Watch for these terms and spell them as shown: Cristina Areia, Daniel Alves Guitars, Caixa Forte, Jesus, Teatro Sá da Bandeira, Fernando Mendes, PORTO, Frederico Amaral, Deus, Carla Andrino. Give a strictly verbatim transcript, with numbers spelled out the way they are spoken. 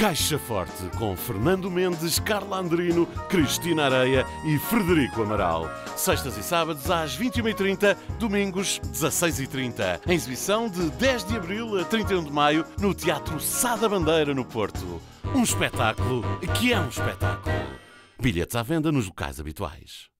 Caixa Forte, com Fernando Mendes, Carla Andrino, Cristina Areia e Frederico Amaral. Sextas e sábados às vinte e uma e trinta, domingos dezasseis e trinta. Em exibição de dez de abril a trinta e um de maio no Teatro Sá da Bandeira, no Porto. Um espetáculo que é um espetáculo. Bilhetes à venda nos locais habituais.